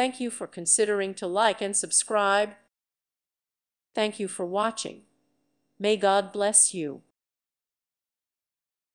Thank you for considering to like and subscribe. Thank you for watching. May God bless you.